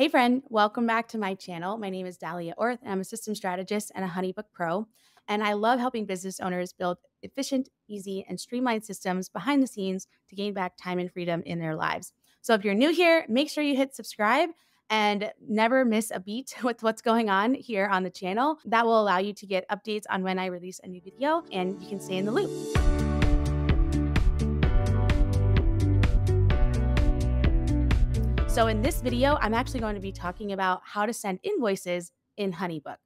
Hey friend, welcome back to my channel. My name is Dahlia Orth and I'm a system strategist and a HoneyBook pro. And I love helping business owners build efficient, easy, and streamlined systems behind the scenes to gain back time and freedom in their lives. So if you're new here, make sure you hit subscribe and never miss a beat with what's going on here on the channel. That will allow you to get updates on when I release a new video and you can stay in the loop. So in this video, I'm actually going to be talking about how to send invoices in HoneyBook.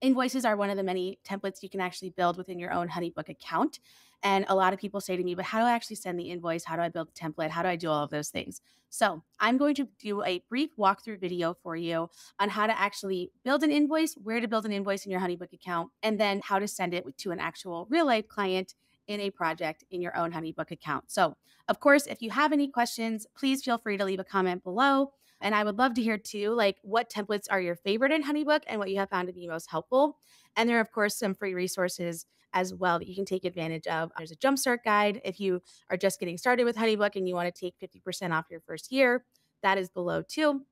Invoices are one of the many templates you can actually build within your own HoneyBook account. And a lot of people say to me, but how do I actually send the invoice? How do I build the template? How do I do all of those things? So I'm going to do a brief walkthrough video for you on how to actually build an invoice, where to build an invoice in your HoneyBook account, and then how to send it to an actual real life client in a project in your own HoneyBook account. So of course, if you have any questions, please feel free to leave a comment below. And I would love to hear too, like what templates are your favorite in HoneyBook and what you have found to be most helpful. And there are of course some free resources as well that you can take advantage of. There's a jumpstart guide. If you are just getting started with HoneyBook and you want to take 50% off your first year, that is below too.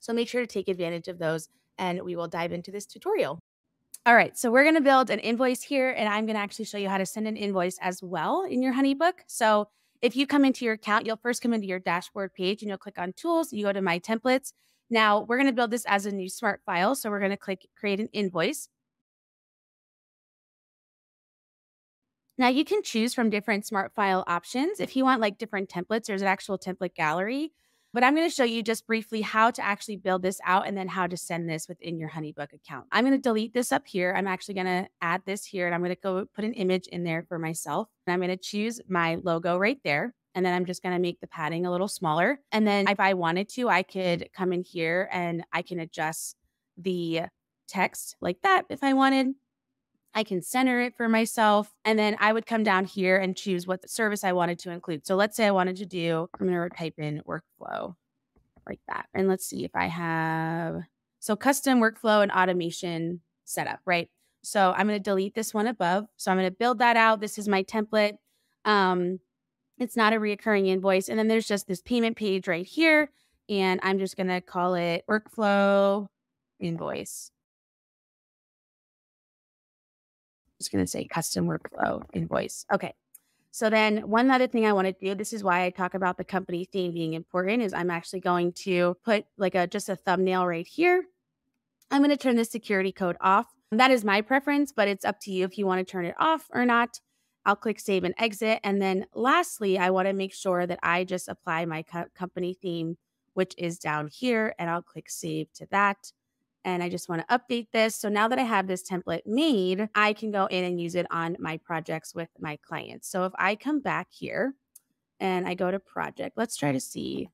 So make sure to take advantage of those and we will dive into this tutorial. All right, so we're gonna build an invoice here and I'm gonna actually show you how to send an invoice as well in your HoneyBook. So if you come into your account, you'll first come into your dashboard page and you'll click on tools, you go to my templates. Now we're gonna build this as a new smart file. So we're gonna click create an invoice. Now you can choose from different smart file options. If you want like different templates, there's an actual template gallery, but I'm going to show you just briefly how to actually build this out and then how to send this within your HoneyBook account. I'm going to delete this up here. I'm actually going to add this here and I'm going to go put an image in there for myself. And I'm going to choose my logo right there. And then I'm just going to make the padding a little smaller. And then if I wanted to, I could come in here and I can adjust the text like that if I wanted. I can center it for myself. And then I would come down here and choose what service I wanted to include. So let's say I wanted to do, I'm going to type in workflow like that. And let's see if I have, so custom workflow and automation setup, right? So I'm going to delete this one above. So I'm going to build that out. This is my template. It's not a reoccurring invoice. And then there's just this payment page right here. And I'm just going to call it workflow invoice. Just going to say custom workflow invoice. Okay. So then one other thing I want to do, this is why I talk about the company theme being important, is I'm actually going to put like just a thumbnail right here. I'm going to turn the security code off. That is my preference, but it's up to you if you want to turn it off or not. I'll click save and exit. And then lastly, I want to make sure that I just apply my company theme, which is down here, and I'll click save to that. And I just want to update this. So now that I have this template made, I can go in and use it on my projects with my clients. So if I come back here and I go to project, let's try to see,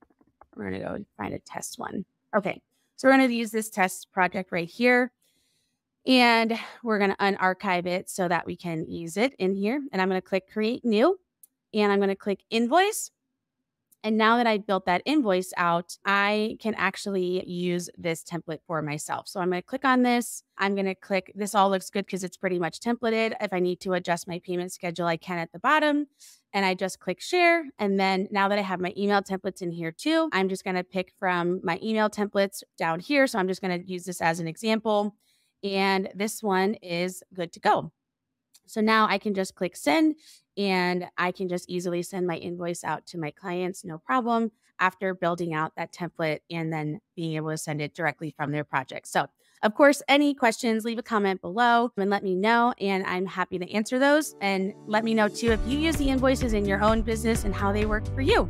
we're going to go find a test one. Okay. So we're going to use this test project right here and we're going to unarchive it so that we can use it in here. And I'm going to click create new and I'm going to click invoice. And now that I built that invoice out, I can actually use this template for myself. So I'm going to click on this. I'm going to click, this all looks good because it's pretty much templated. If I need to adjust my payment schedule, I can at the bottom. And I just click share. And then now that I have my email templates in here too, I'm just going to pick from my email templates down here. So I'm just going to use this as an example. And this one is good to go. So now I can just click send and I can just easily send my invoice out to my clients, no problem, after building out that template and then being able to send it directly from their project. So of course, any questions, leave a comment below and let me know, and I'm happy to answer those. And let me know too if you use the invoices in your own business and how they work for you.